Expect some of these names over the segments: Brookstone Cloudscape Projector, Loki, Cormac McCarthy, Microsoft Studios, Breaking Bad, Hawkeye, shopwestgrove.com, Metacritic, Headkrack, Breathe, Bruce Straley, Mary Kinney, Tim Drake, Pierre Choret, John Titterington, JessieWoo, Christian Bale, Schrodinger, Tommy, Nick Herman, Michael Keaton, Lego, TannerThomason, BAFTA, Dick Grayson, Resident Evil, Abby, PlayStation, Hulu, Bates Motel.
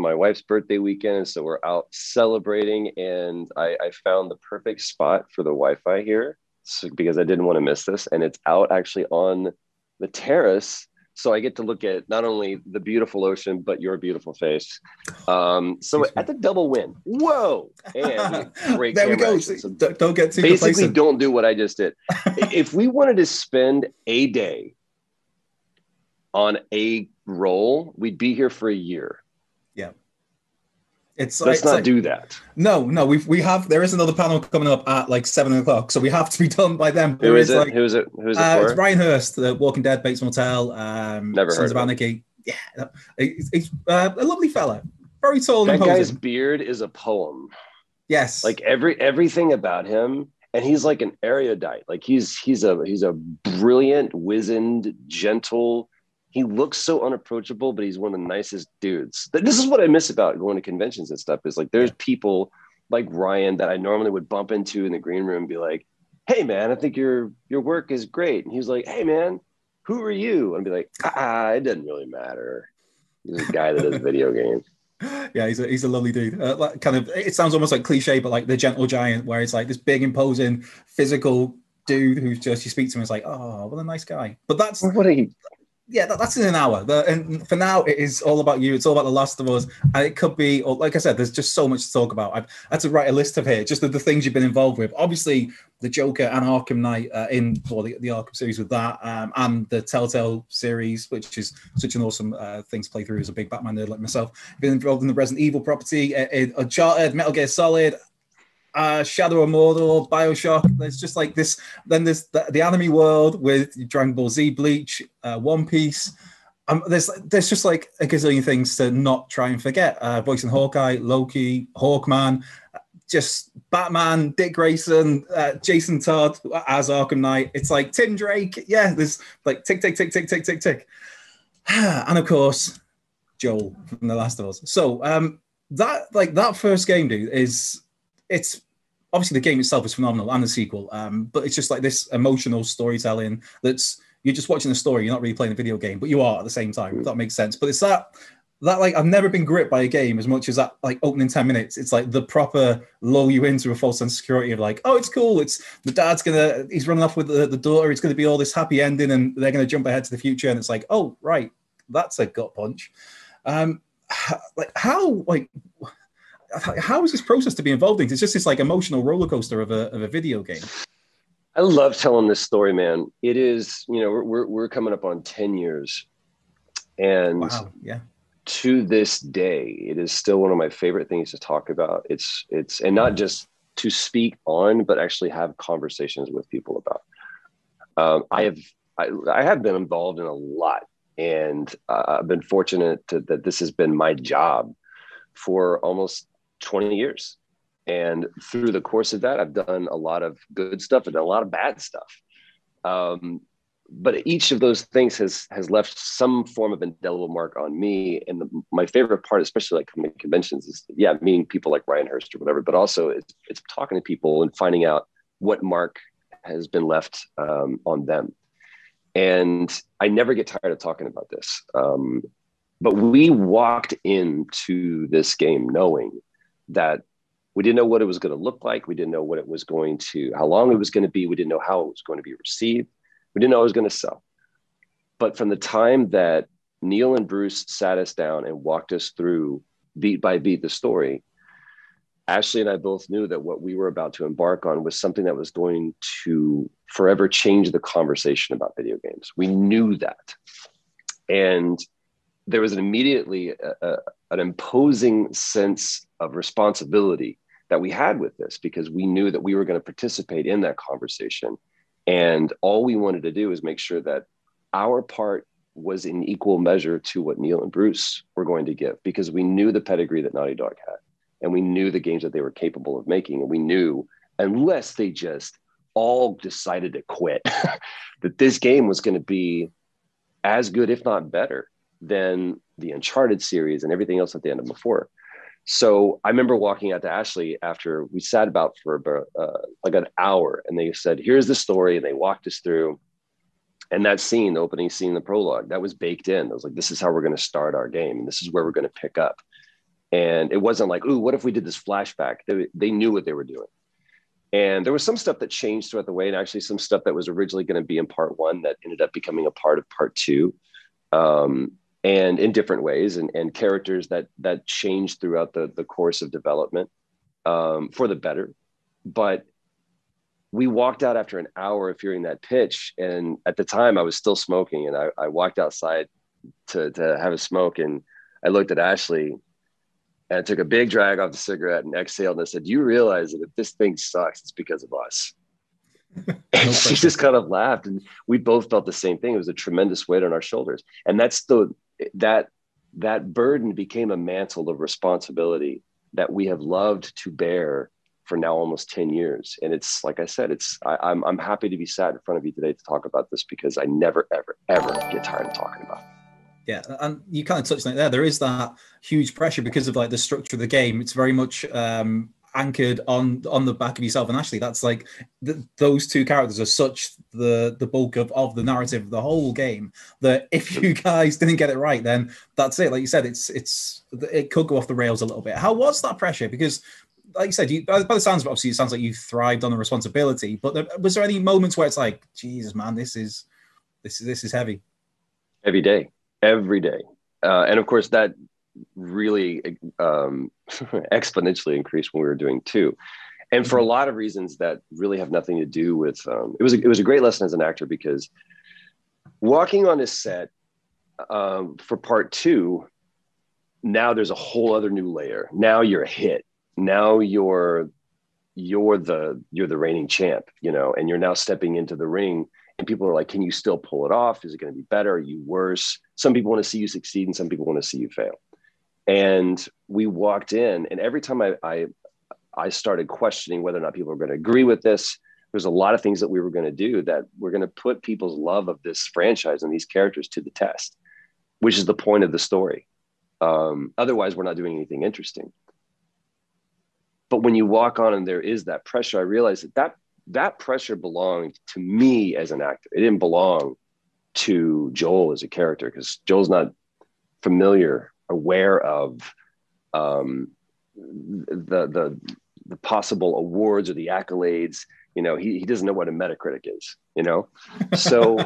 my wife's birthday weekend, and so we're out celebrating, and I found the perfect spot for the Wi-Fi here, so, because I didn't want to miss this, and it's out actually on the terrace, so I get to look at not only the beautiful ocean, but your beautiful face. So that's a double win. Whoa. And great there we go. So don't get too complacent. Basically, don't do what I just did. If we wanted to spend a day on a roll, we'd be here for a year. Yeah. Let's not do that. No, we have. There is another panel coming up at like 7 o'clock, so we have to be done by then. Who is it for? It's Ryan Hurst, The Walking Dead, Bates Motel, Never Sons of Anarchy. Yeah, he's a lovely fella, very tall. That guy's beard is a poem. Yes, like everything about him, and he's like an erudite. Like he's a brilliant, wizened, gentle. He looks so unapproachable, but he's one of the nicest dudes. This is what I miss about going to conventions and stuff is like, there's people like Ryan that I normally would bump into in the green room and be like, hey man, I think your work is great. And he's like, hey man, who are you? And I'd be like, it doesn't really matter. He's a guy that does video games. Yeah, he's a lovely dude. Kind of, it sounds almost like cliche, but like the gentle giant where it's like this big imposing physical dude who's just, you speak to him and it's like, oh, what a nice guy. But that's... What are you... Yeah, that's in an hour. And for now, it is all about you. It's all about The Last of Us. And it could be, or like I said, there's just so much to talk about. I had to write a list of here, just the things you've been involved with. Obviously, the Joker and Arkham Knight the Arkham series with that, and the Telltale series, which is such an awesome thing to play through as a big Batman nerd like myself. Been involved in the Resident Evil property, in Uncharted, Metal Gear Solid, Shadow of Mordor, Bioshock. There's just like this. Then there's the anime world with Dragon Ball Z, Bleach, One Piece. There's just like a gazillion things to not try and forget. Voice in Hawkeye, Loki, Hawkman, just Batman, Dick Grayson, Jason Todd as Arkham Knight. It's like Tim Drake. Yeah, there's like tick, tick, tick, tick, tick, tick, tick. And of course, Joel from The Last of Us. So that first game, dude, is... It's obviously the game itself is phenomenal and the sequel, but it's just like this emotional storytelling that's you're just watching the story. You're not really playing a video game, but you are at the same time. If that makes sense. But it's that like I've never been gripped by a game as much as that like opening 10 minutes. It's like the proper lull you into a false sense of security of like, oh, it's cool. It's the dad's he's running off with the daughter. It's gonna be all this happy ending, and they're gonna jump ahead to the future. And it's like, oh right, that's a gut punch. How is this process to be involved in? It's just this like emotional roller coaster of a video game. I love telling this story, man. It is, you know, we're coming up on 10 years, and wow, yeah. To this day, it is still one of my favorite things to talk about. It's and not just to speak on, but actually have conversations with people about. I have been involved in a lot, and I've been fortunate that this has been my job for almost 20 years. And through the course of that, I've done a lot of good stuff and a lot of bad stuff. But each of those things has left some form of indelible mark on me. And my favorite part, especially like coming to conventions, is meeting people like Ryan Hurst or whatever, but also it's talking to people and finding out what mark has been left on them. And I never get tired of talking about this. But we walked into this game knowing that we didn't know what it was going to look like. We didn't know how long it was going to be. We didn't know how it was going to be received. We didn't know it was going to sell. But from the time that Neil and Bruce sat us down and walked us through beat by beat the story, Ashley and I both knew that what we were about to embark on was something that was going to forever change the conversation about video games. We knew that. And there was immediately an imposing sense of responsibility that we had with this, because we knew that we were going to participate in that conversation. And all we wanted to do is make sure that our part was in equal measure to what Neil and Bruce were going to give, because we knew the pedigree that Naughty Dog had, and we knew the games that they were capable of making. And we knew, unless they just all decided to quit, that this game was going to be as good, if not better, than the Uncharted series and everything else at the end of before. So I remember walking out to Ashley after we sat about for like an hour, and they said, here's the story. And they walked us through. And that scene, the opening scene, the prologue, that was baked in. I was like, this is how we're going to start our game. And this is where we're going to pick up. And it wasn't like, ooh, what if we did this flashback? They knew what they were doing. And there was some stuff that changed throughout the way, and actually some stuff that was originally going to be in part one that ended up becoming a part of part two, and in different ways, and characters that changed throughout the course of development for the better. But we walked out after an hour of hearing that pitch, and at the time I was still smoking, and I walked outside to have a smoke, and I looked at Ashley. And I took a big drag off the cigarette and exhaled. And I said, "You realize that if this thing sucks, it's because of us." And she just kind of laughed. And we both felt the same thing. It was a tremendous weight on our shoulders. And that's that burden became a mantle of responsibility that we have loved to bear for now almost 10 years. And it's, like I said, I'm happy to be sat in front of you today to talk about this, because I never, ever, ever get tired of talking about it. Yeah, and you kind of touched on it there. There is that huge pressure because of like the structure of the game. It's very much anchored on the back of yourself and Ashley. That's like those two characters are such the bulk of the narrative of the whole game that if you guys didn't get it right, then that's it. Like you said, it could go off the rails a little bit. How was that pressure? Because, like you said, by the sounds of it, obviously it sounds like you thrived on the responsibility. But was there any moments where it's like, Jesus, man, this is heavy? Every day. Every day. And of course, that really exponentially increased when we were doing two. And for a lot of reasons that really have nothing to do with, it was a great lesson as an actor, because walking on this set for part two, now there's a whole other new layer. Now you're a hit. Now you're the reigning champ, you know, and you're now stepping into the ring. And people are like, can you still pull it off? Is it going to be better? Are you worse? Some people want to see you succeed and some people want to see you fail. And we walked in, and every time I started questioning whether or not people were going to agree with this, there's a lot of things that we were going to do that we're going to put people's love of this franchise and these characters to the test, which is the point of the story. Otherwise, we're not doing anything interesting. But when you walk on and there is that pressure, I realized that pressure belonged to me as an actor. It didn't belong to Joel as a character, because Joel's not aware of the possible awards or the accolades. You know, he doesn't know what a Metacritic is, you know? So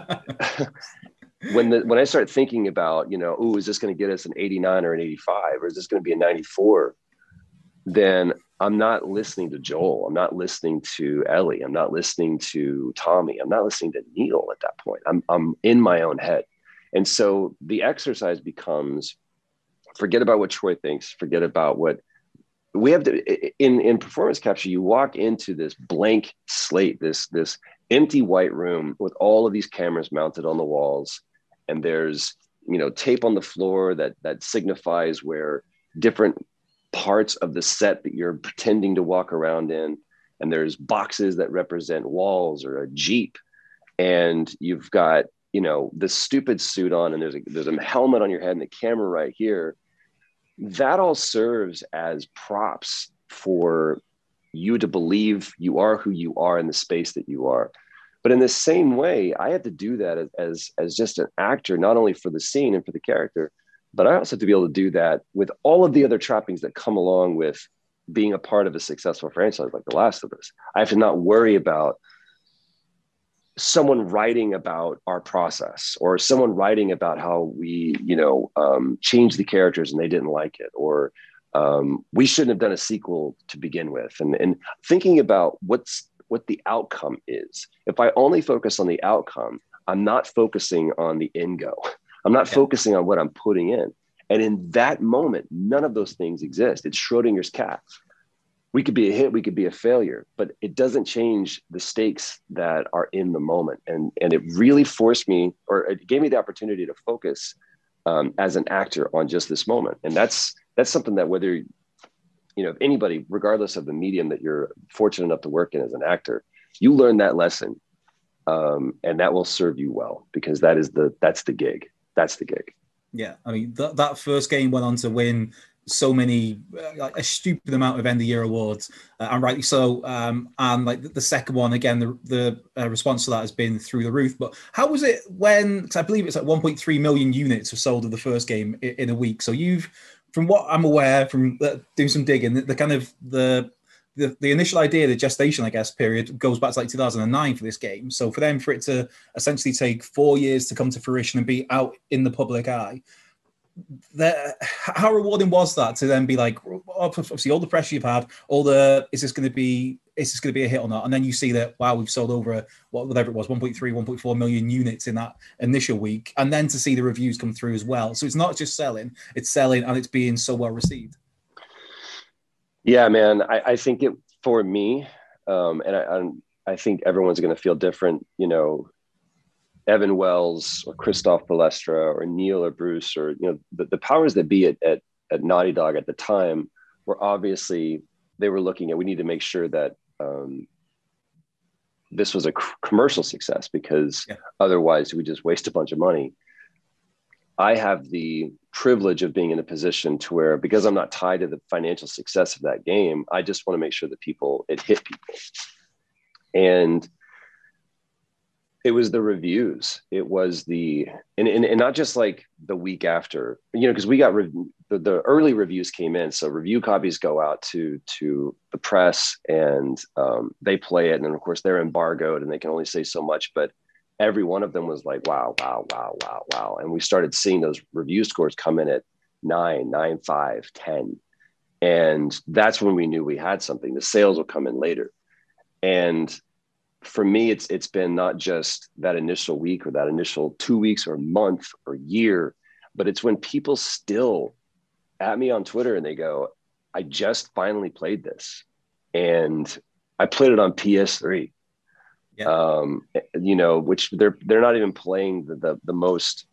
when I start thinking about, you know, ooh, is this going to get us an 89 or an 85, or is this going to be a 94? Then I'm not listening to Joel. I'm not listening to Ellie. I'm not listening to Tommy. I'm not listening to Neil at that point. I'm in my own head. And so the exercise becomes, forget about what Troy thinks, forget about what we have to, in performance capture, you walk into this blank slate, this empty white room with all of these cameras mounted on the walls. And there's, you know, tape on the floor that signifies where different parts of the set that you're pretending to walk around in, and there's boxes that represent walls or a Jeep, and you've got, you know, this stupid suit on, and there's a helmet on your head and the camera right here. That all serves as props for you to believe you are who you are in the space that you are. But in the same way, I had to do that as just an actor, not only for the scene and for the character, but I also have to be able to do that with all of the other trappings that come along with being a part of a successful franchise like The Last of Us. I have to not worry about someone writing about our process, or someone writing about how we, you know, changed the characters and they didn't like it, or we shouldn't have done a sequel to begin with. And thinking about what the outcome is. If I only focus on the outcome, I'm not focusing on the end go. I'm not focusing on what I'm putting in. And in that moment, none of those things exist. It's Schrodinger's cat. We could be a hit, we could be a failure, but it doesn't change the stakes that are in the moment. And it really forced me, or it gave me the opportunity to focus as an actor on just this moment. And that's something that whether, you know, if anybody, regardless of the medium that you're fortunate enough to work in as an actor, you learn that lesson and that will serve you well, because that's the gig. That's the gig. Yeah, I mean, that first game went on to win so many, like a stupid amount of end-of-year awards, and rightly so. And like the second one, again, the response to that has been through the roof. But how was it when, because I believe it's like 1.3 million units were sold of the first game in a week. So you've from what I'm aware, from doing some digging, the kind of the initial idea, the gestation, I guess, period goes back to like 2009 for this game. So for them, for it to essentially take 4 years to come to fruition and be out in the public eye, how rewarding was that to then be like, obviously all the pressure you've had, all the, is this going to be a hit or not? And then you see that, wow, we've sold over whatever it was, 1.3, 1.4 million units in that initial week. And then to see the reviews come through as well. So it's not just selling, it's selling and it's being so well received. Yeah, man, I think it for me, and I think everyone's going to feel different. You know, Evan Wells or Christoph Balestra or Neil or Bruce, or, you know, the powers that be at Naughty Dog at the time were obviously, they were looking at, we need to make sure that this was a commercial success, because otherwise we just waste a bunch of money. I have the privilege of being in a position to where, because I'm not tied to the financial success of that game, I just want to make sure that it hit people. And it was the reviews. It was and not just like the week after, you know, cause we got the early reviews came in. So review copies go out to the press, and they play it. And then of course they're embargoed and they can only say so much, but every one of them was like, wow, wow, wow, wow, wow. And we started seeing those review scores come in at 9, 9.5, 10. And that's when we knew we had something. The sales will come in later. And for me, it's been not just that initial week or that initial 2 weeks or month or year, but it's when people still at me on Twitter and they go, I just finally played this. And I played it on PS3. Yeah. You know, which they're not even playing the most.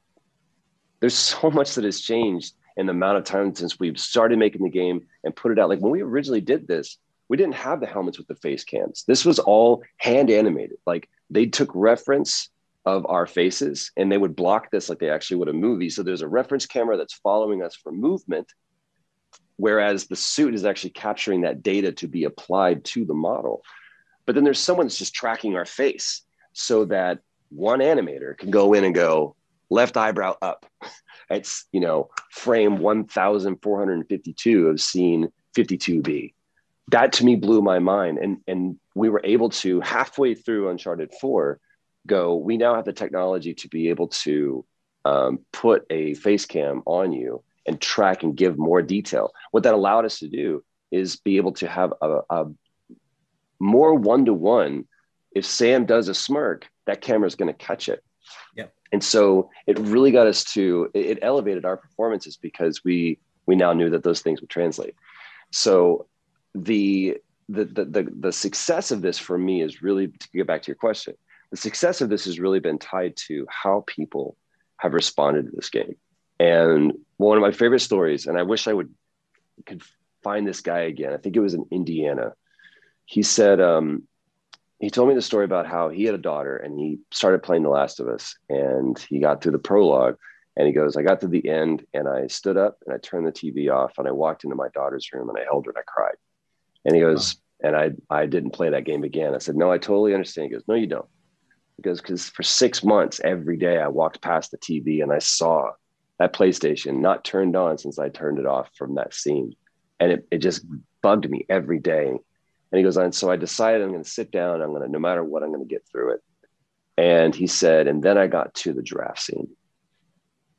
There's so much that has changed in the amount of time since we've started making the game and put it out. Like when we originally did this, we didn't have the helmets with the face cams. This was all hand animated. Like they took reference of our faces and they would block this like they actually would a movie. So there's a reference camera that's following us for movement, whereas the suit is actually capturing that data to be applied to the model. But then there's someone that's just tracking our face so that one animator can go in and go left eyebrow up. It's, you know, frame 1452 of scene 52B. That to me blew my mind. And we were able to, halfway through Uncharted 4, go, we now have the technology to be able to put a face cam on you and track and give more detail. What that allowed us to do is be able to have a more one-to-one. If Sam does a smirk, that camera is going to catch it. Yeah. And so it really got us to, it elevated our performances because we now knew that those things would translate. So the success of this for me is really, to get back to your question, the success of this has really been tied to how people have responded to this game. And one of my favorite stories, and I wish I could find this guy again, I think it was in Indiana. He said, he told me the story about how he had a daughter and he started playing The Last of Us, and he got through the prologue and he goes, I got to the end and I stood up and I turned the TV off and I walked into my daughter's room and I held her and I cried. And he goes, and I didn't play that game again. I said, no, I totally understand. He goes, no, you don't. He goes, because for 6 months, every day I walked past the TV and I saw that PlayStation not turned on since I turned it off from that scene. And it just bugged me every day. And he goes on, so I decided I'm going to sit down. I'm going to, no matter what, I'm going to get through it. And he said, and then I got to the draft scene.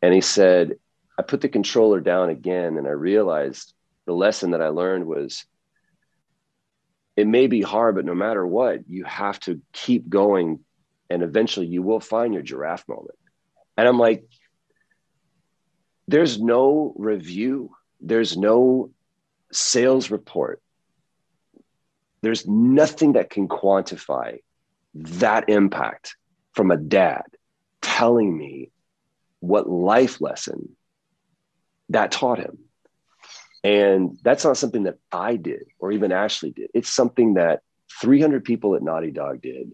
And he said, I put the controller down again. And I realized the lesson that I learned was it may be hard, but no matter what, you have to keep going. And eventually you will find your giraffe moment. And I'm like, there's no review. There's no sales report. There's nothing that can quantify that impact from a dad telling me what life lesson that taught him. And that's not something that I did or even Ashley did. It's something that 300 people at Naughty Dog did,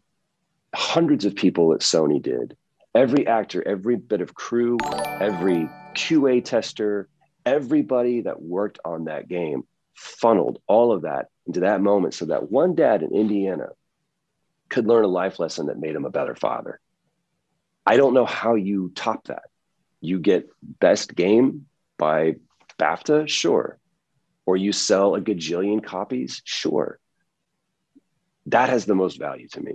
hundreds of people at Sony did, every actor, every bit of crew, every QA tester, everybody that worked on that game funneled all of that into that moment so that one dad in Indiana could learn a life lesson that made him a better father. I don't know how you top that. You get best game by BAFTA? Sure. Or you sell a gajillion copies? Sure. That has the most value to me.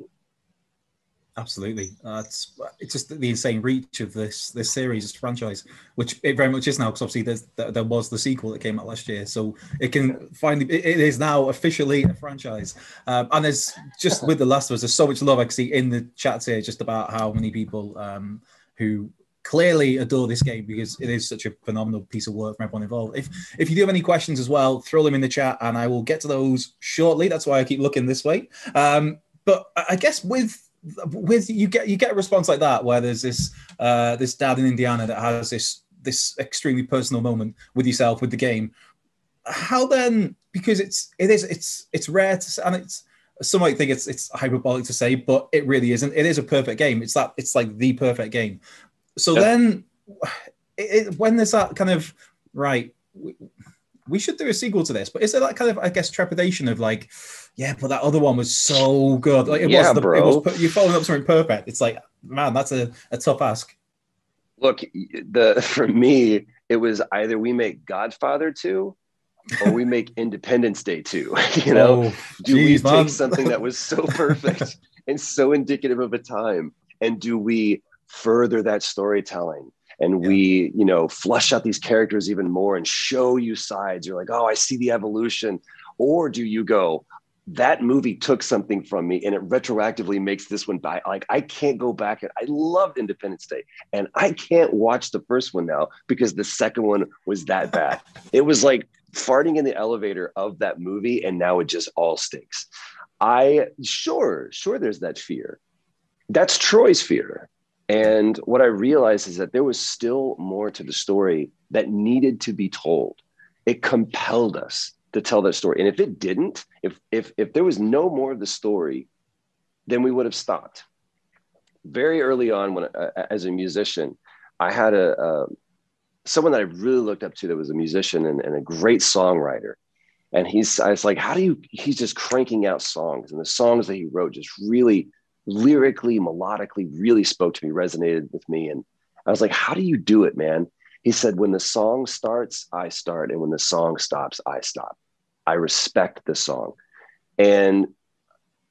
Absolutely. It's just the insane reach of this series, this franchise, which it very much is now, because obviously there was the sequel that came out last year, so it can finally, it is now officially a franchise. And there's just with The Last of Us, there's so much love I can see in the chats here just about how many people who clearly adore this game because it is such a phenomenal piece of work from everyone involved. If you do have any questions as well, throw them in the chat and I will get to those shortly. That's why I keep looking this way. But I guess with you get a response like that where there's this dad in Indiana that has this extremely personal moment with yourself, with the game. How then? Because it's rare to say, and it's, some might think it's hyperbolic to say, but it really isn't. It is a perfect game. It's like the perfect game. So then, when there's that kind of right, we should do a sequel to this, but is there that kind of, I guess, trepidation of like, yeah, but that other one was so good. Like, you're following up something perfect. It's like, man, that's a tough ask. Look, for me, it was either we make Godfather 2 or we make Independence Day 2. You know, do we take something that was so perfect and so indicative of a time, and do we further that storytelling? And we, you know, flush out these characters even more and show you sides. You're like, oh, I see the evolution. Or do you go, that movie took something from me and it retroactively makes this one by, like, I can't go back. I loved Independence Day and I can't watch the first one now because the second one was that bad. It was like farting in the elevator of that movie, and now it just all stinks. Sure, there's that fear. That's Troy's fear. And what I realized is that there was still more to the story that needed to be told. It compelled us to tell that story. And if it didn't, if there was no more of the story, then we would have stopped. Very early on, when as a musician, I had someone that I really looked up to that was a musician and a great songwriter. And he's just cranking out songs, and the songs that he wrote just really lyrically, melodically, really spoke to me, resonated with me. And I was like, how do you do it, man? He said, when the song starts, I start. And when the song stops, I stop. I respect the song. And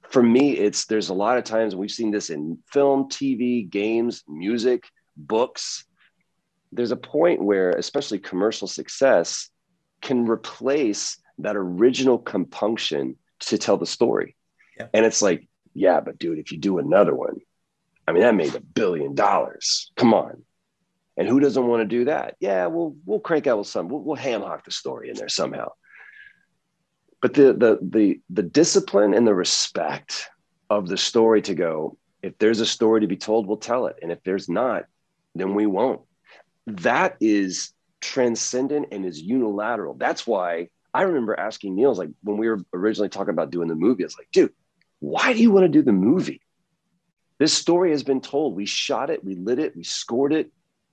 for me, there's a lot of times, we've seen this in film, TV, games, music, books. There's a point where, especially commercial success, can replace that original compunction to tell the story. Yeah. And it's like, yeah, but dude, if you do another one, I mean, that made $1 billion. Come on. And who doesn't want to do that? Yeah, we'll crank out with some. We'll ham hock the story in there somehow. But the discipline and the respect of the story to go, if there's a story to be told, we'll tell it. And if there's not, then we won't. That is transcendent and is unilateral. That's why I remember asking Neil, like, when we were originally talking about doing the movie, I was like, dude, why do you want to do the movie? This story has been told. We shot it, we lit it, we scored it,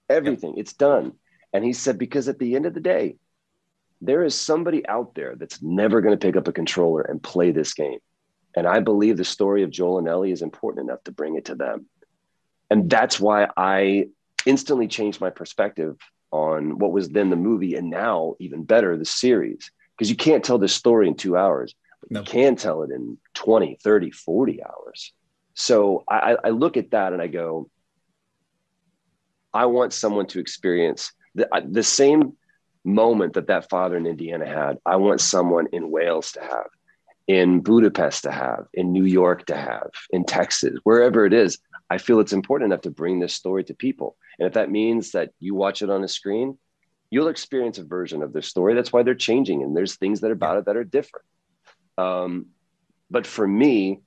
everything. It's done. And he said, because at the end of the day, there is somebody out there that's never going to pick up a controller and play this game. And I believe the story of Joel and Ellie is important enough to bring it to them. And that's why I instantly changed my perspective on what was then the movie, and now, even better, the series. Because you can't tell this story in 2 hours. You can tell it in 20, 30, 40 hours. So I look at that and I go, I want someone to experience the same moment that father in Indiana had. I want someone in Wales to have, in Budapest to have, in New York to have, in Texas, wherever it is. I feel it's important enough to bring this story to people. And if that means that you watch it on a screen, you'll experience a version of this story. That's why they're changing. And there's things that are about it that are different. But for me,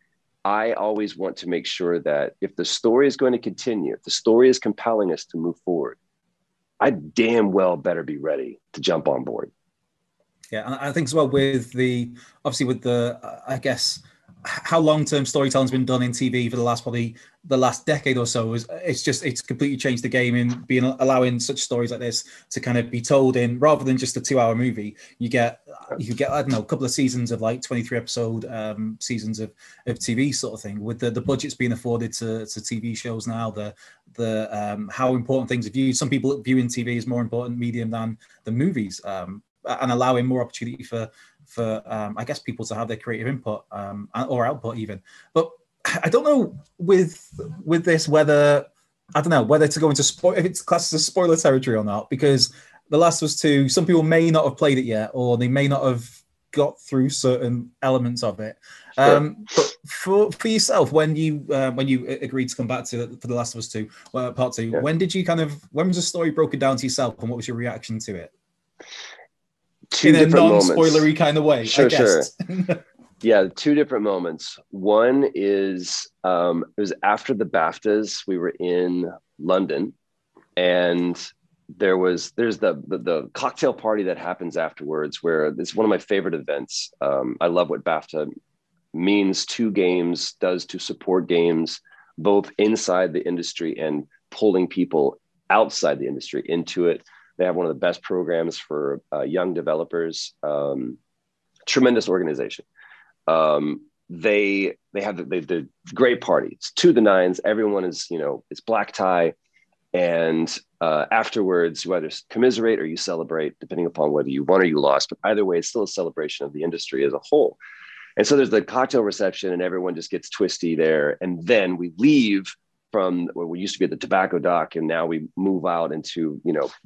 I always want to make sure that if the story is going to continue, if the story is compelling us to move forward, I damn well better be ready to jump on board. Yeah. And I think as well with obviously with the, I guess, how long-term storytelling's been done in TV for the last decade or so is it's completely changed the game in being allowing such stories like this to kind of be told in rather than just a 2-hour movie. You get I don't know, a couple of seasons of like 23 episode seasons of TV sort of thing, with the budgets being afforded to TV shows now, the how important things are viewed. Some people viewing TV is more important medium than the movies, and allowing more opportunity for I guess people to have their creative input or output even. But I don't know with this whether to go into spoil, if it's classed as spoiler territory or not, because The Last of Us 2, some people may not have played it yet, or they may not have got through certain elements of it. Sure. But for yourself, when you agreed to come back for The Last of Us 2 part 2, yeah. When was the story broken down to yourself, and what was your reaction to it? Two in a non-spoilery kind of way, sure, I guess. Sure. Yeah, two different moments. One is it was after the BAFTAs. We were in London, and there's the cocktail party that happens afterwards, where it's one of my favorite events. I love what BAFTA means to games, does to support games, both inside the industry and pulling people outside the industry into it. They have one of the best programs for young developers. Tremendous organization. They have the great party. It's 2 to the 9s. Everyone is, it's black tie. And afterwards, you either commiserate or you celebrate, depending upon whether you won or you lost. But either way, it's still a celebration of the industry as a whole. And so there's the cocktail reception, and everyone just gets twisty there. And then we leave from where we used to be at the Tobacco Dock, and now we move out into,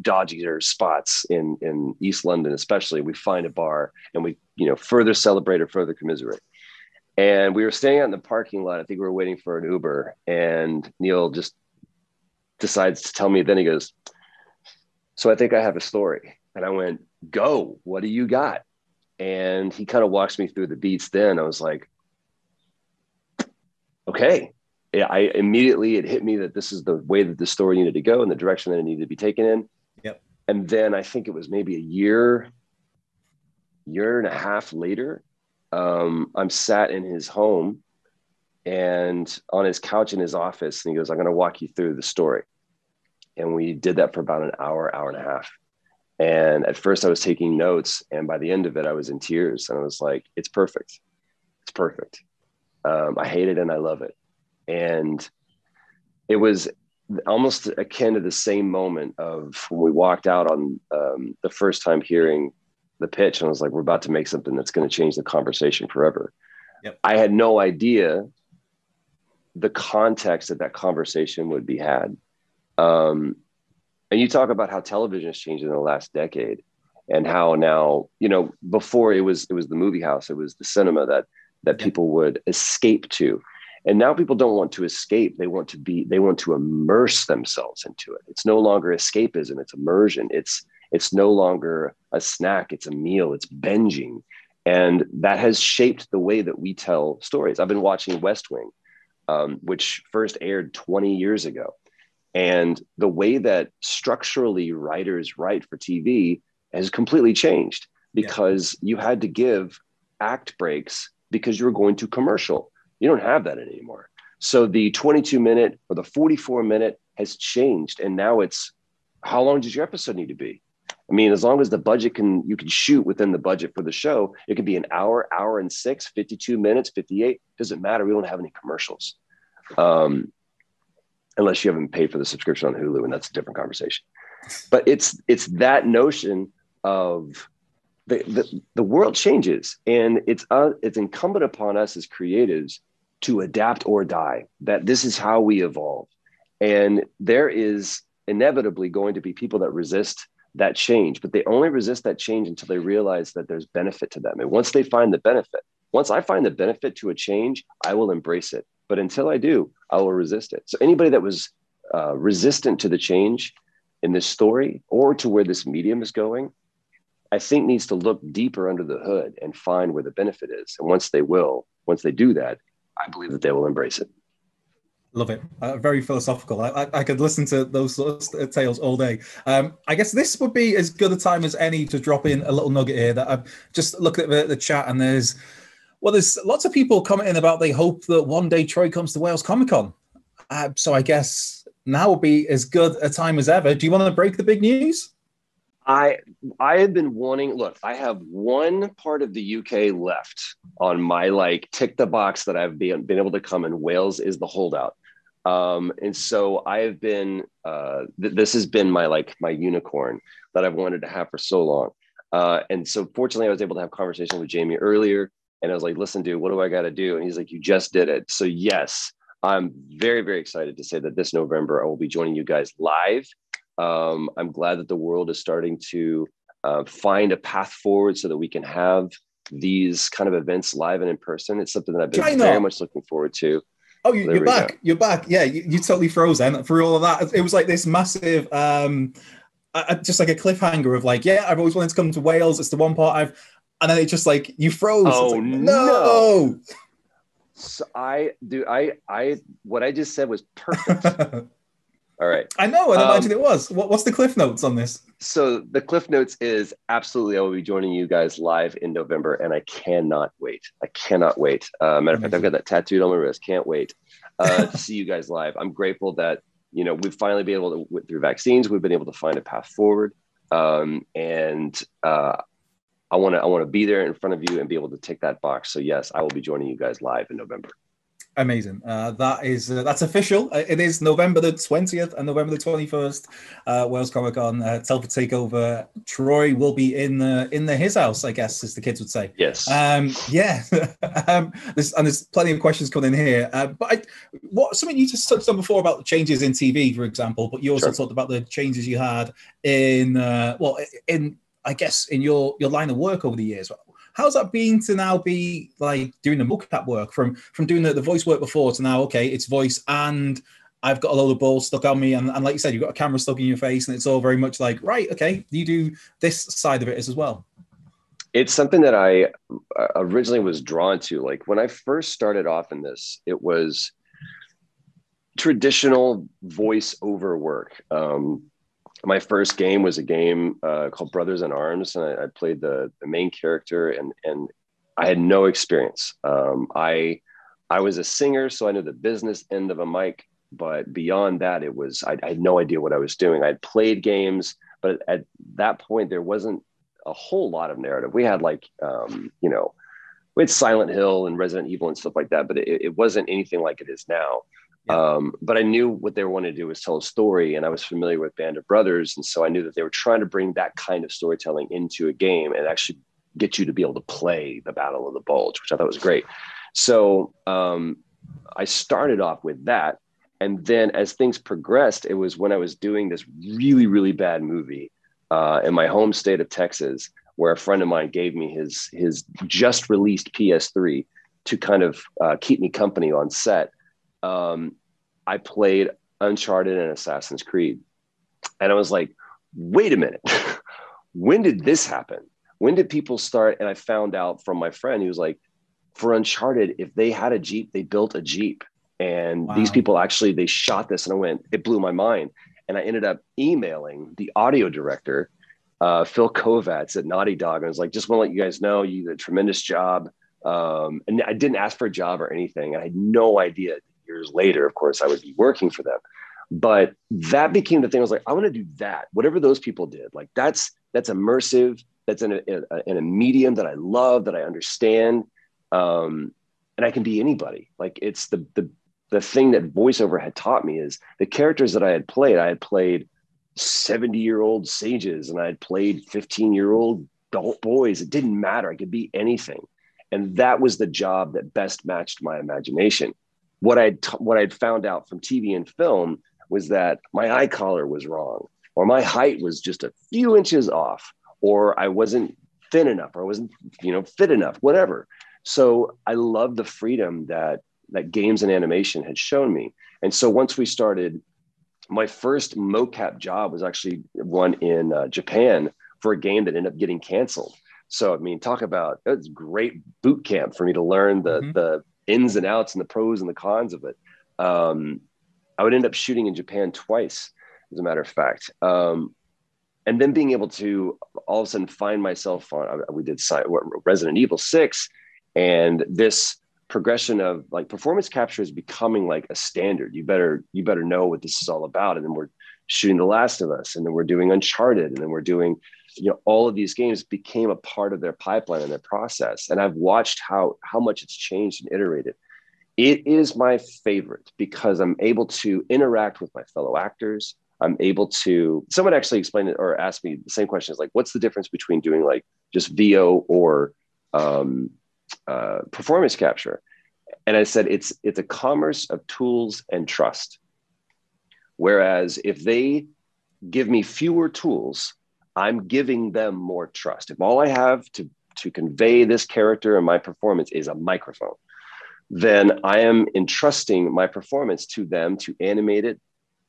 dodgier spots in East London, especially. We find a bar and we, further celebrate or further commiserate. And we were staying out in the parking lot. I think we were waiting for an Uber, and Neil just decides to tell me. Then he goes, "So I think I have a story." And I went, "Go, what do you got?" And he kind of walks me through the beats. Then I was like, okay. It hit me that this is the way that the story needed to go and the direction that it needed to be taken in. Yep. And then I think it was maybe a year and a half later, I'm sat in his home and on his couch in his office, and he goes, "I'm going to walk you through the story." And we did that for about an hour and a half. And at first I was taking notes, and by the end of it, I was in tears. And I was like, it's perfect. It's perfect. I hate it and I love it. And it was almost akin to the same moment of when we walked out on the first time hearing the pitch. And I was like, we're about to make something that's going to change the conversation forever. Yep. I had no idea the context that conversation would be had. And you talk about how television has changed in the last decade, and how now, before it was the movie house, it was the cinema that people would escape to. And now people don't want to escape. They want to immerse themselves into it. It's no longer escapism. It's immersion. It's no longer a snack. It's a meal. It's binging. And that has shaped the way that we tell stories. I've been watching West Wing, which first aired 20 years ago. And the way that structurally writers write for TV has completely changed, because you had to give act breaks because you were going to commercial. You don't have that anymore. So the 22-minute or the 44-minute has changed. And now it's, how long does your episode need to be? I mean, as long as the budget you can shoot within the budget for the show, it could be an hour and 6, 52 minutes, 58. Doesn't matter. We don't have any commercials. Unless you haven't paid for the subscription on Hulu, and that's a different conversation. But it's that notion of, the world changes, and it's incumbent upon us as creatives to adapt or die, that this is how we evolve. And there is inevitably going to be people that resist that change, but they only resist that change until they realize that there's benefit to them. And once they find the benefit, once I find the benefit to a change, I will embrace it. But until I do, I will resist it. So anybody that was resistant to the change in this story or to where this medium is going, I think needs to look deeper under the hood and find where the benefit is. And once they do that, I believe that they will embrace it. Love it. Very philosophical. I could listen to those sorts of tales all day. I guess this would be as good a time as any to drop in a little nugget here that I've just looked at the chat, and there's, Well, there's lots of people commenting about they hope that one day Troy comes to Wales Comic Con. So I guess now will be as good a time as ever. Do you want to break the big news? I have been wanting, look, I have one part of the UK left on my, like, tick the box that I've been able to come, and Wales is the holdout. And so I have been, this has been my, like, my unicorn that I've wanted to have for so long. And so fortunately I was able to have a conversation with Jamie earlier, and I was like, listen, dude, what do I got to do? And he's like, you just did it. So yes, I'm very, very excited to say that this November I will be joining you guys live. I'm glad that the world is starting to find a path forward so that we can have these kind of events live and in person. It's something that I've been very much looking forward to. Oh, you're back. Go. You're back. Yeah, you totally froze then through all of that. It was like this massive, just like a cliffhanger of like, yeah, I've always wanted to come to Wales. It's the one part I've, and then it just like, you froze. Oh, like, no. So what I just said was perfect. All right. I know. I imagine it was. What's the cliff notes on this? So the cliff notes is absolutely, I will be joining you guys live in November, and I cannot wait. Matter of fact, I've got that tattooed on my wrist. Can't wait to see you guys live. I'm grateful that, you know, we've finally been able to, through vaccines, we've been able to find a path forward. And I want to be there in front of you and be able to tick that box. So yes, I will be joining you guys live in November. Amazing. That's official. It is November the 20th and November the 21st. Wales Comic Con, Telford Takeover. Troy will be in his house, I guess, as the kids would say. Yes. Yeah. There's plenty of questions coming in here. But something you just touched on before about the changes in TV, for example, but you also talked about the changes you had in your line of work over the years. How's that been to now be like doing the mocap work from doing the voice work before to now, okay, it's voice and I've got a load of balls stuck on me. And like you said, you've got a camera stuck in your face, and it's all very much like, right, okay, you do this side of it as well. It's something that I originally was drawn to. Like when I first started off in this, it was traditional voiceover work. My first game was a game called Brothers in Arms, and I played the main character, and I had no experience. I was a singer, so I knew the business end of a mic, but beyond that, it was I had no idea what I was doing. I'd played games, but at that point, there wasn't a whole lot of narrative. We had we had Silent Hill and Resident Evil and stuff like that, but it wasn't anything like it is now. But I knew what they wanted to do was tell a story, and I was familiar with Band of Brothers. And so I knew that they were trying to bring that kind of storytelling into a game and actually get you to be able to play the Battle of the Bulge, which I thought was great. So I started off with that. And then as things progressed, it was when I was doing this really, really bad movie in my home state of Texas, where a friend of mine gave me his just released PS3 to kind of keep me company on set. I played Uncharted and Assassin's Creed, and I was like, wait a minute, when did this happen? When did people start? And I found out from my friend, he was like, for Uncharted, if they had a Jeep, they built a Jeep. And These people actually, they shot this, and it blew my mind. And I ended up emailing the audio director, Phil Kovacs at Naughty Dog. And I was like, just want to let you guys know you did a tremendous job. And I didn't ask for a job or anything. I had no idea. Years later, of course, I would be working for them. But that became the thing. I was like, I want to do that. Whatever those people did, like that's immersive. That's in a medium that I love, that I understand. And I can be anybody. Like it's the thing that voiceover had taught me is the characters that I had played 70-year-old sages, and I had played 15-year-old adult boys. It didn't matter. I could be anything. And that was the job that best matched my imagination. What I'd found out from TV and film was that my eye color was wrong, or my height was just a few inches off, or I wasn't thin enough, or I wasn't, fit enough, whatever. So I loved the freedom that games and animation had shown me. And so once we started, my first mocap job was actually one in Japan for a game that ended up getting canceled. So, I mean, talk about, it was great boot camp for me to learn the ins and outs and the pros and the cons of it. I would end up shooting in Japan twice, as a matter of fact. And then being able to all of a sudden find myself on, we did Resident Evil 6 And this progression of like performance capture is becoming like a standard. You better know what this is all about. And then we're shooting The Last of Us, and then we're doing Uncharted, and then we're doing, you know, all of these games became a part of their pipeline and their process. And I've watched how much it's changed and iterated. It is my favorite because I'm able to interact with my fellow actors. I'm able to, someone actually explained it or asked me the same question, is like, what's the difference between doing like just VO or performance capture? And I said, it's a commerce of tools and trust. Whereas if they give me fewer tools, I'm giving them more trust. If all I have to convey this character and my performance is a microphone, then I am entrusting my performance to them to animate it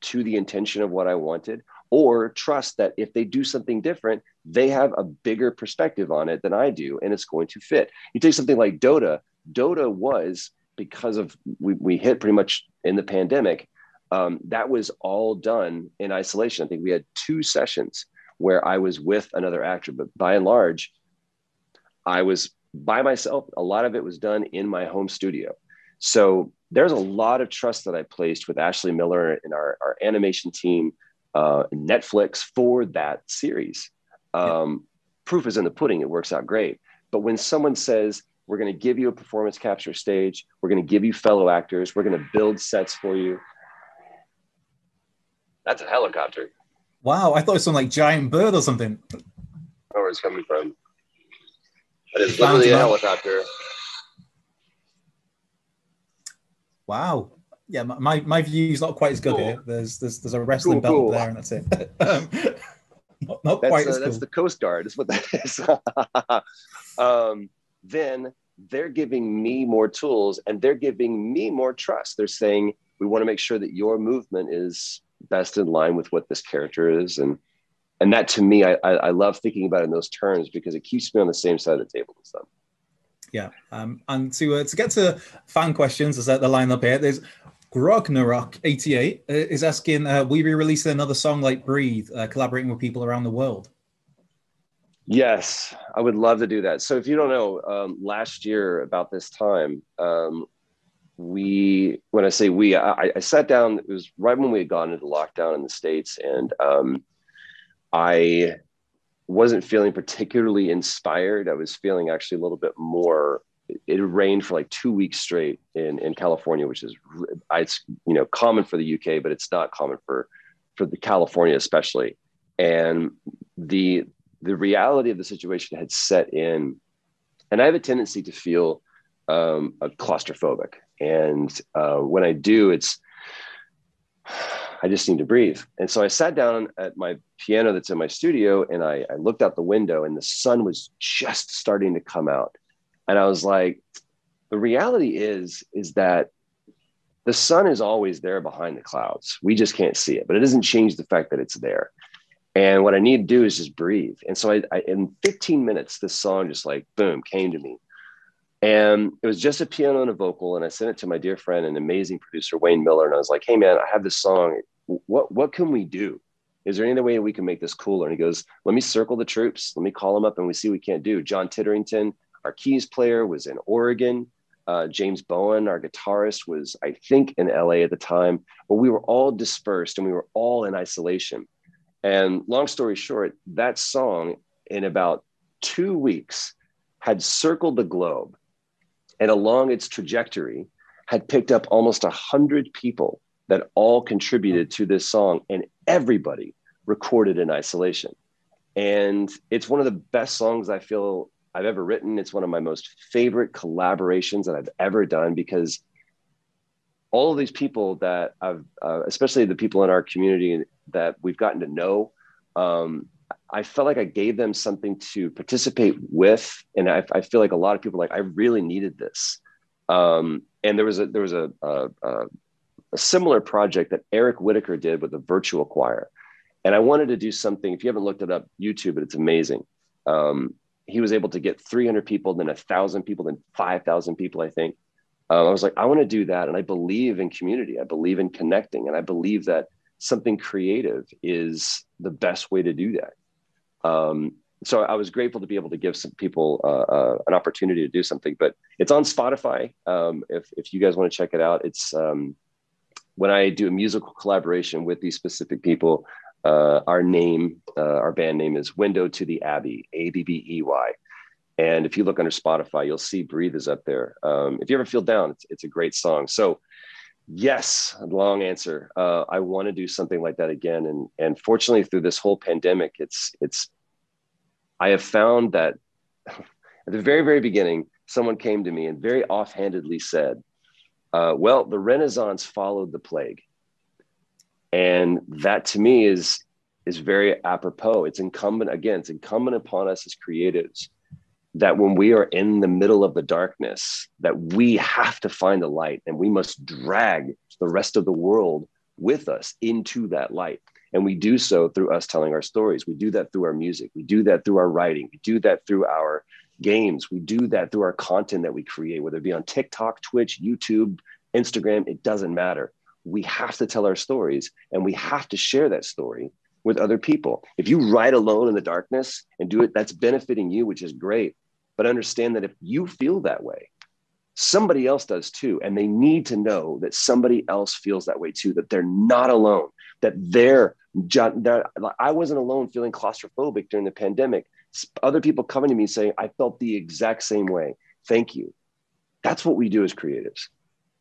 to the intention of what I wanted, or trust that if they do something different, they have a bigger perspective on it than I do, and it's going to fit. You take something like Dota. Dota was, because of we hit pretty much in the pandemic, that was all done in isolation. I think we had 2 sessions where I was with another actor, but by and large, I was by myself. A lot of it was done in my home studio. So there's a lot of trust that I placed with Ashley Miller and our animation team, Netflix, for that series. Proof is in the pudding. It works out great. But when someone says, we're going to give you a performance capture stage, we're going to give you fellow actors, we're going to build sets for you. That's a helicopter. Wow, I thought it was some like giant bird or something. I don't know where it's coming from. But it's literally a helicopter. Wow. Yeah, my view's not quite as good here. There's a wrestling belt there, and that's it. Not quite as good. That's the Coast Guard. That's what that is. Then they're giving me more tools, and they're giving me more trust. They're saying, we want to make sure that your movement is best in line with what this character is. And that, to me, I love thinking about it in those terms because it keeps me on the same side of the table as them. Yeah, and to get to fan questions, as that the lineup here, there's Grognarok88 is asking, will you be releasing another song like Breathe, collaborating with people around the world? Yes, I would love to do that. So if you don't know, last year about this time, I sat down, it was right when we had gone into lockdown in the States, and I wasn't feeling particularly inspired. I was feeling actually a little bit more. It rained for like 2 weeks straight in California, which is, it's, you know, common for the UK, but it's not common for the California especially. And the reality of the situation had set in, and I have a tendency to feel claustrophobic. And when I do, it's, I just need to breathe. And so I sat down at my piano that's in my studio, and I looked out the window, and the sun was just starting to come out. And I was like, the reality is that the sun is always there behind the clouds. We just can't see it, but it doesn't change the fact that it's there. And what I need to do is just breathe. And so I in 15 minutes, this song just like, boom, came to me. And it was just a piano and a vocal. And I sent it to my dear friend and amazing producer, Wayne Miller. And I was like, hey, man, I have this song. What can we do? Is there any other way we can make this cooler? And he goes, let me circle the troops. Let me call them up and we see what we can't do. John Titterington, our keys player, was in Oregon. James Bowen, our guitarist, was, I think, in LA at the time. But we were all dispersed and we were all in isolation. And long story short, that song in about 2 weeks had circled the globe. And along its trajectory had picked up almost 100 people that all contributed to this song, and everybody recorded in isolation. And it's one of the best songs I feel I've ever written. It's one of my most favorite collaborations that I've ever done, because all of these people that I've, especially the people in our community that we've gotten to know, I felt like I gave them something to participate with. And I feel like a lot of people like, I really needed this. And there was a similar project that Eric Whitaker did with the virtual choir. And I wanted to do something, if you haven't looked it up, YouTube, but it's amazing. He was able to get 300 people, then 1,000 people, then 5,000 people, I think. I was like, I want to do that. And I believe in community. I believe in connecting. And I believe that something creative is the best way to do that. So I was grateful to be able to give some people an opportunity to do something. But it's on Spotify. If you guys want to check it out, it's when I do a musical collaboration with these specific people, our band name is Window to the Abbey, Abbey. And if you look under Spotify, you'll see Breathe is up there. If you ever feel down, it's a great song. So yes, long answer. I want to do something like that again. And fortunately through this whole pandemic, I have found that at the very, very beginning, someone came to me and very offhandedly said, well, the Renaissance followed the plague. And that to me is very apropos. It's incumbent upon us as creatives that when we are in the middle of the darkness, that we have to find the light, and we must drag the rest of the world with us into that light. And we do so through us telling our stories. We do that through our music. We do that through our writing. We do that through our games. We do that through our content that we create, whether it be on TikTok, Twitch, YouTube, Instagram, it doesn't matter. We have to tell our stories, and we have to share that story with other people. If you write alone in the darkness and do it, that's benefiting you, which is great. But understand that if you feel that way, somebody else does too. And they need to know that somebody else feels that way too, that they're not alone, that I wasn't alone feeling claustrophobic during the pandemic. Other people coming to me saying, I felt the exact same way. Thank you. That's what we do as creatives.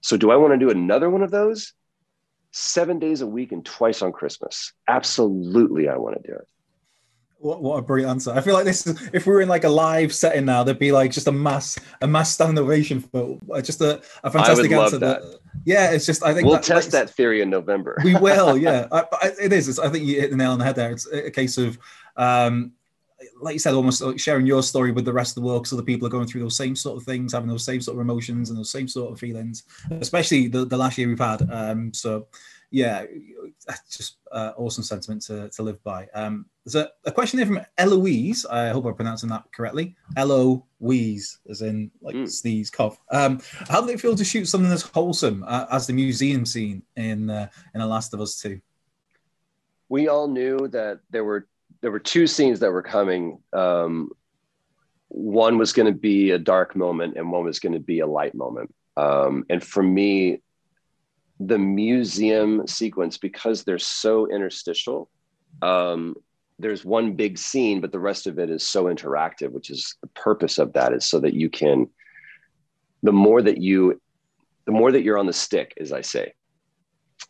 So do I want to do another one of those? 7 days a week and twice on Christmas. Absolutely, I want to do it. What a brilliant answer. I feel like this is, if we were in like a live setting now, there'd be like just a mass standing ovation for just a fantastic answer. That. Yeah, it's just, I think we'll test that theory in November. We will. Yeah, I think you hit the nail on the head there. It's a case of, like you said, almost like sharing your story with the rest of the world, because other people are going through those same sort of things, having those same sort of emotions and those same sort of feelings, especially the last year we've had. So yeah, that's just awesome sentiment to live by. There's a question here from Eloise. I hope I'm pronouncing that correctly. Eloise, as in like sneeze, cough. How did it feel to shoot something as wholesome as the museum scene in The Last of Us 2? We all knew that there were two scenes that were coming. One was going to be a dark moment and one was going to be a light moment. And for me, the museum sequence, because they're so interstitial, there's one big scene, but the rest of it is so interactive, which is the purpose of that, is so that you can, the more that you're on the stick, as I say,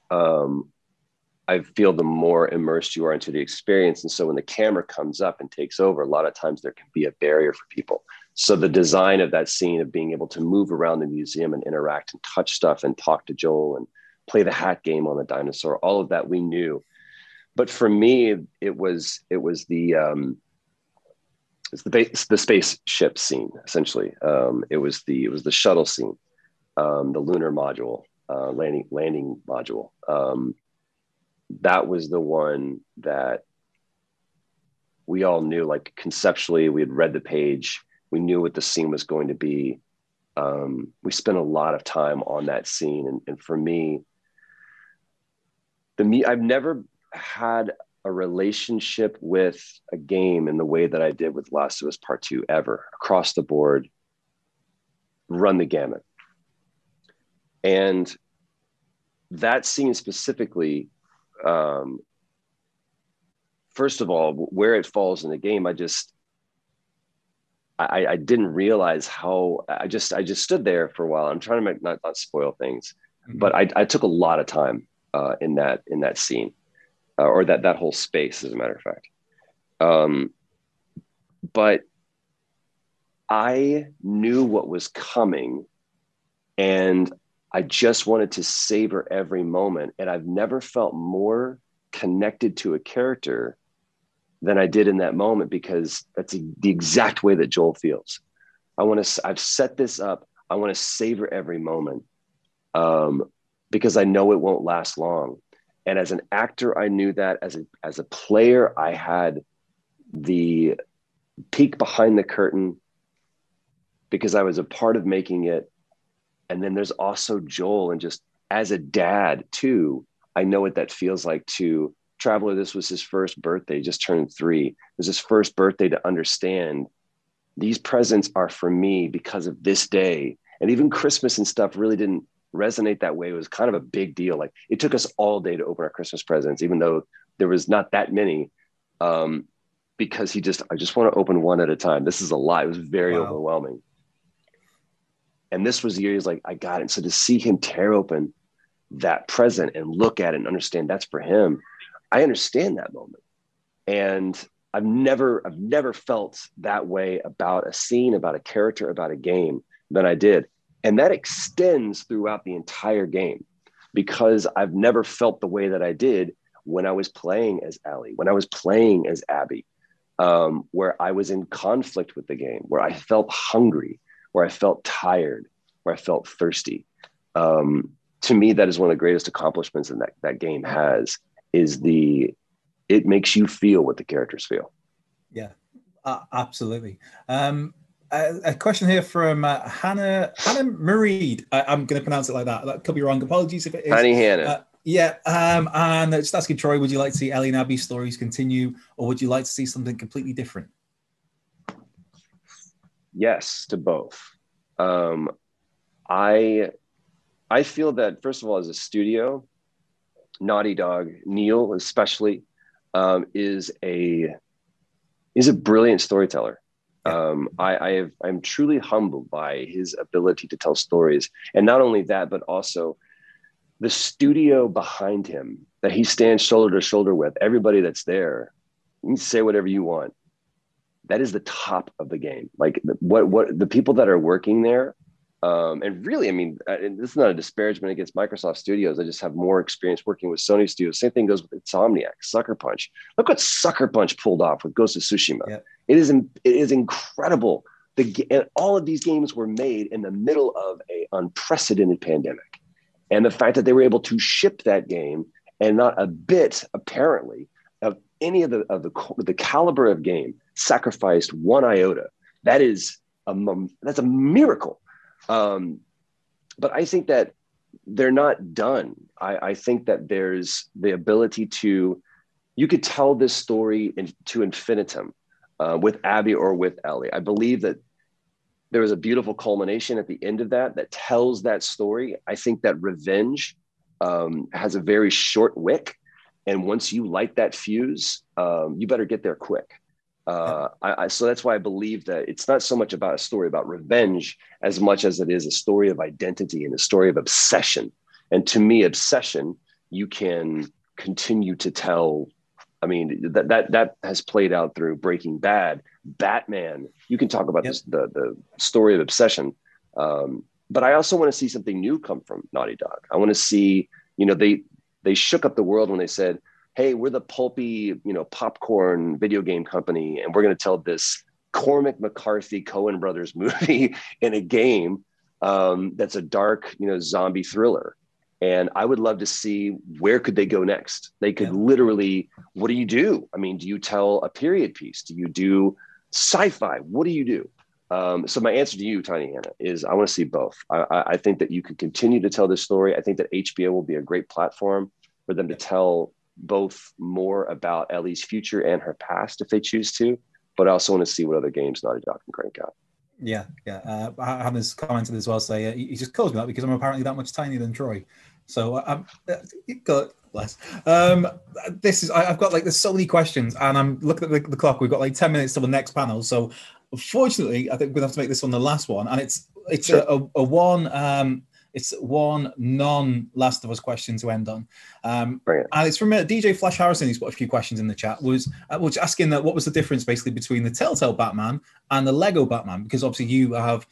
I feel the more immersed you are into the experience. And so when the camera comes up and takes over, a lot of times there can be a barrier for people. So the design of that scene, of being able to move around the museum and interact and touch stuff and talk to Joel and play the hat game on the dinosaur, all of that we knew. But for me, it was the spaceship scene, essentially. It was the shuttle scene, the lunar module, landing module. That was the one that we all knew, like conceptually, we had read the page. We knew what the scene was going to be. We spent a lot of time on that scene. And for me, I've never had a relationship with a game in the way that I did with Last of Us Part 2 ever, across the board, run the gamut. And that scene specifically, first of all, where it falls in the game, I didn't realize how, I just stood there for a while. I'm trying to not spoil things, but I took a lot of time in that scene, or that whole space, as a matter of fact. But I knew what was coming, and I just wanted to savor every moment. And I've never felt more connected to a character than I did in that moment, because that's the exact way that Joel feels. I've set this up. I want to savor every moment, because I know it won't last long. And as an actor, I knew that. As a player, I had the peek behind the curtain because I was a part of making it. And then there's also Joel, and just as a dad too, I know what that feels like to Traveler, this was his first birthday, just turned 3. It was his first birthday to understand these presents are for me because of this day. And even Christmas and stuff really didn't resonate that way. It was kind of a big deal. Like, it took us all day to open our Christmas presents, even though there was not that many, because I just want to open one at a time. This is a lot. It was very overwhelming. And this was the year he's like, I got it. So to see him tear open that present and look at it and understand that's for him, I understand that moment. And I've never felt that way about a scene, about a character, about a game than I did. And that extends throughout the entire game, because I've never felt the way that I did when I was playing as Ellie, when I was playing as Abby, where I was in conflict with the game, where I felt hungry, where I felt tired, where I felt thirsty. To me, that is one of the greatest accomplishments that that game has, is it makes you feel what the characters feel. Yeah, absolutely. A question here from Hannah Marie. I'm going to pronounce it like that. That could be wrong. Apologies if it is. Honey Hannah. And just asking Troy, would you like to see Ellie and Abby's stories continue, or would you like to see something completely different? Yes, to both. I feel that, first of all, as a studio, Naughty Dog, Neil especially, is a brilliant storyteller. I'm truly humbled by his ability to tell stories. And not only that, but also the studio behind him that he stands shoulder to shoulder with, everybody that's there, you can say whatever you want. That is the top of the game. Like, what the people that are working there, and really, I mean, this is not a disparagement against Microsoft Studios. I just have more experience working with Sony Studios. Same thing goes with Insomniac, Sucker Punch. Look what Sucker Punch pulled off with Ghost of Tsushima. Yeah. It is incredible. And all of these games were made in the middle of an unprecedented pandemic. And the fact that they were able to ship that game, and not a bit, apparently, of any of the caliber of game sacrificed one iota. That's a miracle. But I think that they're not done. I think that there's the ability you could tell this story to infinitum, with Abby or with Ellie. I believe that there was a beautiful culmination at the end of that tells that story. I think that revenge has a very short wick. And once you light that fuse, you better get there quick. So that's why I believe that it's not so much about a story about revenge as much as it is a story of identity and a story of obsession. And to me, obsession, you can continue to tell. I mean, that has played out through Breaking Bad, Batman. You can talk about this, the story of obsession. But I also want to see something new come from Naughty Dog. I want to see, they shook up the world when they said, hey, we're the pulpy, popcorn video game company, and we're going to tell this Cormac McCarthy Coen Brothers movie in a game that's a dark, zombie thriller. And I would love to see, where could they go next? They could literally, what do you do? I mean, do you tell a period piece? Do you do sci-fi? What do you do? So my answer to you, Tiny Hannah, is I want to see both. I think that you could continue to tell this story. I think that HBO will be a great platform for them to tell both more about Ellie's future and her past if they choose to, but I also want to see what other games Naughty Dog can crank out. Hannah's commented as well, say he just calls me that because I'm apparently that much tinier than Troy. So bless. This is, I've got there's so many questions, and I'm looking at the clock. We've got 10 minutes till the next panel. So unfortunately, I think we'll have to make this one the last one, and it's sure. It's one non-Last of Us question to end on. And it's from DJ Flash Harrison. He's got a few questions in the chat. Was asking that what was the difference basically between the Telltale Batman and the Lego Batman? Because obviously you have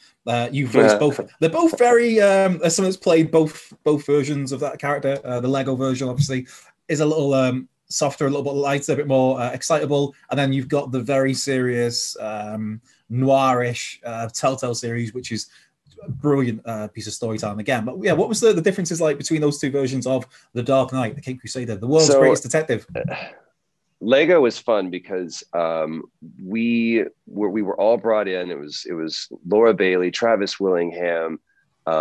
you voiced both. They're both very. As someone that's played both versions of that character, the Lego version obviously is a little softer, a little bit lighter, a bit more excitable, and then you've got the very serious noirish Telltale series, which is. Brilliant piece of storytelling again. But yeah, what was the differences like between those two versions of The Dark Knight, The Caped Crusader, the world's greatest detective? Lego was fun because we were all brought in. It was Laura Bailey, Travis Willingham. We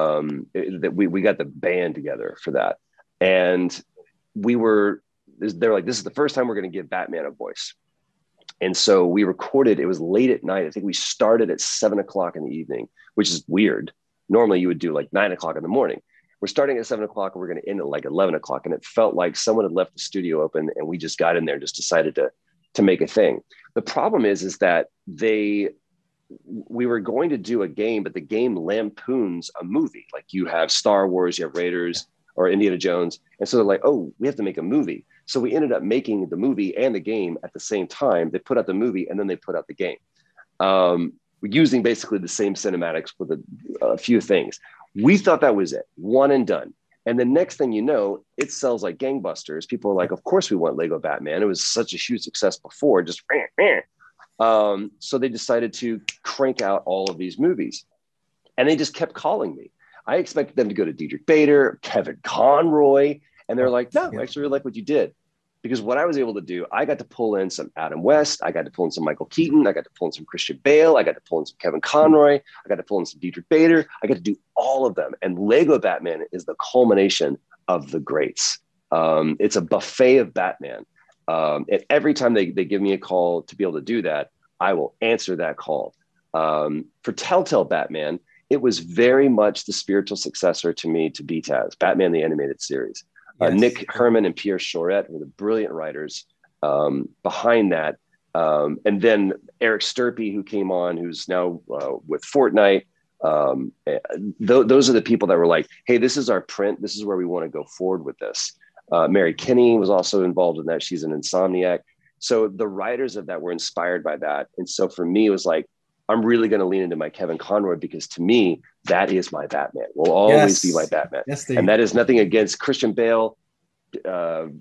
got the band together for that, and we were they're like, this is the first time we're going to give Batman a voice. And so we recorded, it was late at night. I think we started at 7 o'clock in the evening, which is weird. Normally you would do like 9 o'clock in the morning. We're starting at 7 o'clock and we're going to end at like 11 o'clock. And it felt like someone had left the studio open and we just got in there and just decided to make a thing. The problem is that we were going to do a game, but the game lampoons a movie. Like you have Star Wars, you have Raiders or Indiana Jones. And so they're like, oh, we have to make a movie. So we ended up making the movie and the game at the same time. They put out the movie and then they put out the game, using basically the same cinematics with a few things. We thought that was it, one and done. And the next thing you know, it sells like gangbusters. People are like, of course we want Lego Batman. It was such a huge success before, just so they decided to crank out all of these movies. And they just kept calling me. I expected them to go to Diedrich Bader, Kevin Conroy. And they're like, no, I actually really like what you did. Because what I was able to do, I got to pull in some Adam West. I got to pull in some Michael Keaton. I got to pull in some Christian Bale. I got to pull in some Kevin Conroy. I got to pull in some Diedrich Bader. I got to do all of them. And Lego Batman is the culmination of the greats. It's a buffet of Batman. And every time they give me a call to be able to do that, I will answer that call. For Telltale Batman, it was very much the spiritual successor to me to BTAS, Batman the Animated Series. Yes. Nick Herman and Pierre Choret were the brilliant writers behind that. And then Eric Stirpe, who came on, who's now with Fortnite. Those are the people that were like, hey, this is our print. This is where we want to go forward with this. Mary Kinney was also involved in that. She's an Insomniac. So the writers of that were inspired by that. And so for me, it was like, I'm really going to lean into my Kevin Conroy because to me, that is my Batman. Will always be my Batman. Yes, and that is nothing against Christian Bale,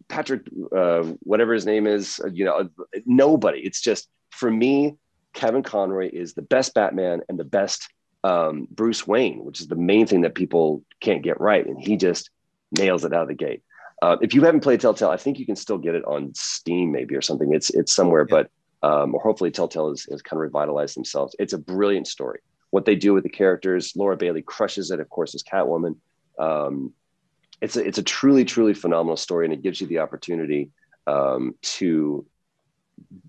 Patrick, whatever his name is, nobody. It's just, for me, Kevin Conroy is the best Batman and the best Bruce Wayne, which is the main thing that people can't get right. And he just nails it out of the gate. If you haven't played Telltale, I think you can still get it on Steam maybe or something. It's somewhere, but or hopefully Telltale has kind of revitalized themselves. It's a brilliant story. What they do with the characters, Laura Bailey crushes it, of course, as Catwoman. It's a truly, truly phenomenal story, and it gives you the opportunity to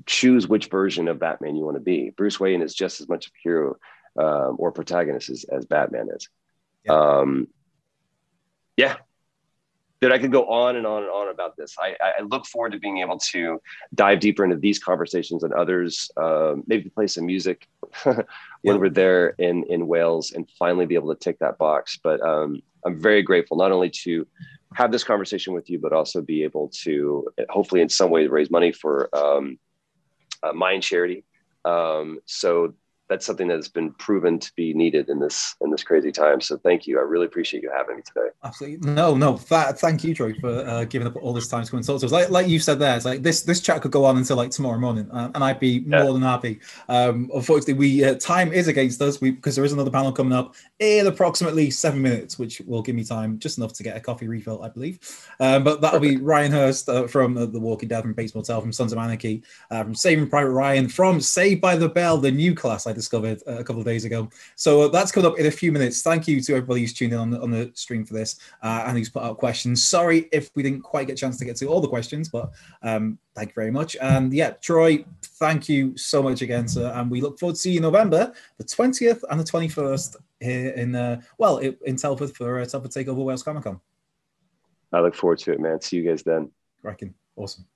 choose which version of Batman you want to be. Bruce Wayne is just as much a hero or protagonist as Batman is. Yeah. That I could go on and on and on about this. I look forward to being able to dive deeper into these conversations and others, maybe play some music when we're there in Wales and finally be able to tick that box. But I'm very grateful not only to have this conversation with you, but also be able to hopefully in some way raise money for Mind Charity. So that's something that has been proven to be needed in this crazy time. So thank you. I really appreciate you having me today. Absolutely. No. Thank you, Joey, for giving up all this time to come and talk to us. Like you said there, it's like this chat could go on until like tomorrow morning, and I'd be more than happy. Unfortunately, time is against us because there is another panel coming up in approximately 7 minutes, which will give me time just enough to get a coffee refill, I believe. But that'll be Ryan Hurst from The Walking Dead, from Bates Motel, from Sons of Anarchy, from Saving Private Ryan, from Saved by the Bell, the new class I discovered a couple of days ago. So that's coming up in a few minutes. Thank you to everybody who's tuned in on the stream for this and who's put out questions. Sorry if we didn't quite get a chance to get to all the questions, but thank you very much. And Troy, thank you so much again, sir. And we look forward to seeing you in November, the 20th and the 21st here in Telford for Telford Takeover Wales Comic Con. I look forward to it, man. See you guys then. Cracking. Awesome.